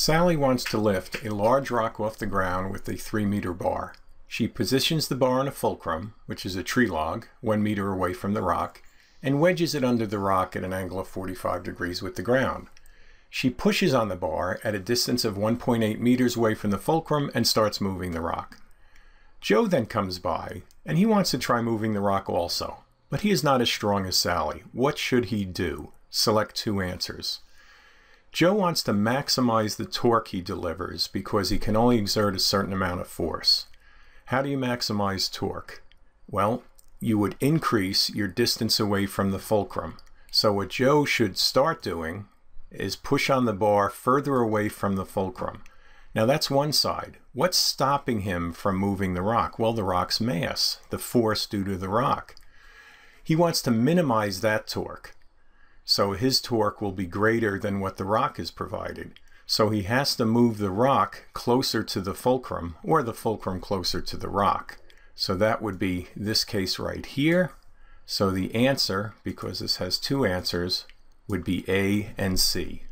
Sally wants to lift a large rock off the ground with a 3-meter bar. She positions the bar on a fulcrum, which is a tree log, 1 meter away from the rock, and wedges it under the rock at an angle of 45 degrees with the ground. She pushes on the bar at a distance of 1.8 meters away from the fulcrum and starts moving the rock. Joe then comes by, and he wants to try moving the rock also, but he is not as strong as Sally. What should he do? Select two answers. Joe wants to maximize the torque he delivers because he can only exert a certain amount of force. How do you maximize torque? Well, you would increase your distance away from the fulcrum. So what Joe should start doing is push on the bar further away from the fulcrum. Now that's one side. What's stopping him from moving the rock? Well, the rock's mass, the force due to the rock. He wants to minimize that torque. So his torque will be greater than what the rock is provided. So he has to move the rock closer to the fulcrum, or the fulcrum closer to the rock. So that would be this case right here. So the answer, because this has two answers, would be A and C.